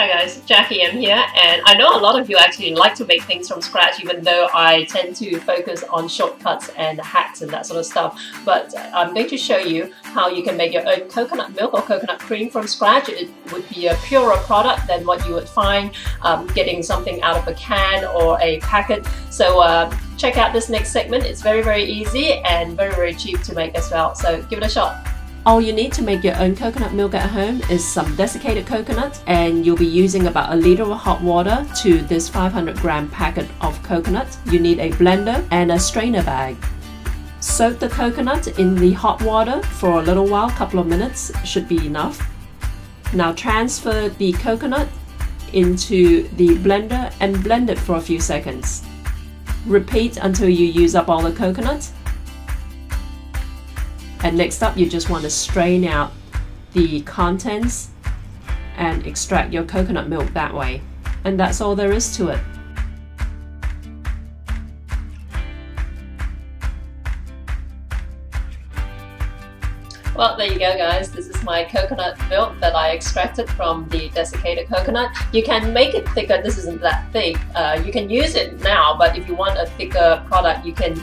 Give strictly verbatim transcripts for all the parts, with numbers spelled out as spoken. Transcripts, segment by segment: Hi guys, Jackie M here, and I know a lot of you actually like to make things from scratch, even though I tend to focus on shortcuts and hacks and that sort of stuff. But I'm going to show you how you can make your own coconut milk or coconut cream from scratch. It would be a purer product than what you would find um, getting something out of a can or a packet. So uh, check out this next segment. It's very, very easy and very, very cheap to make as well. So give it a shot. All you need to make your own coconut milk at home is some desiccated coconut, and you'll be using about a litre of hot water to this five hundred gram packet of coconut. You need a blender and a strainer bag. Soak the coconut in the hot water for a little while, couple of minutes should be enough. Now transfer the coconut into the blender and blend it for a few seconds. Repeat until you use up all the coconut. And next up, you just want to strain out the contents and extract your coconut milk that way. And that's all there is to it. Well, there you go guys, this is my coconut milk that I extracted from the desiccated coconut. You can make it thicker, this isn't that thick. Uh, you can use it now, but if you want a thicker product, you can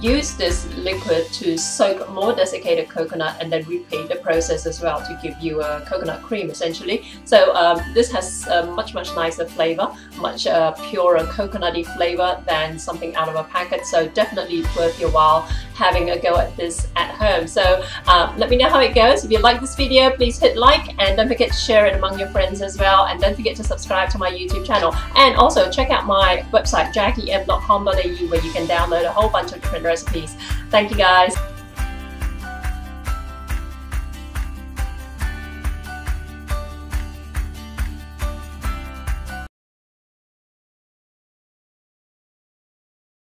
use this liquid to soak more desiccated coconut and then repeat the process as well to give you a coconut cream essentially. So um, this has a much much nicer flavor, much uh, purer coconutty flavor than something out of a packet. So definitely it's worth your while having a go at this at home. So um, let me know how it goes. If you like this video, please hit like, and don't forget to share it among your friends as well. And don't forget to subscribe to my YouTube channel, and also check out my website jackie m dot com dot a u where you can download a whole bunch of different recipes. Thank you guys.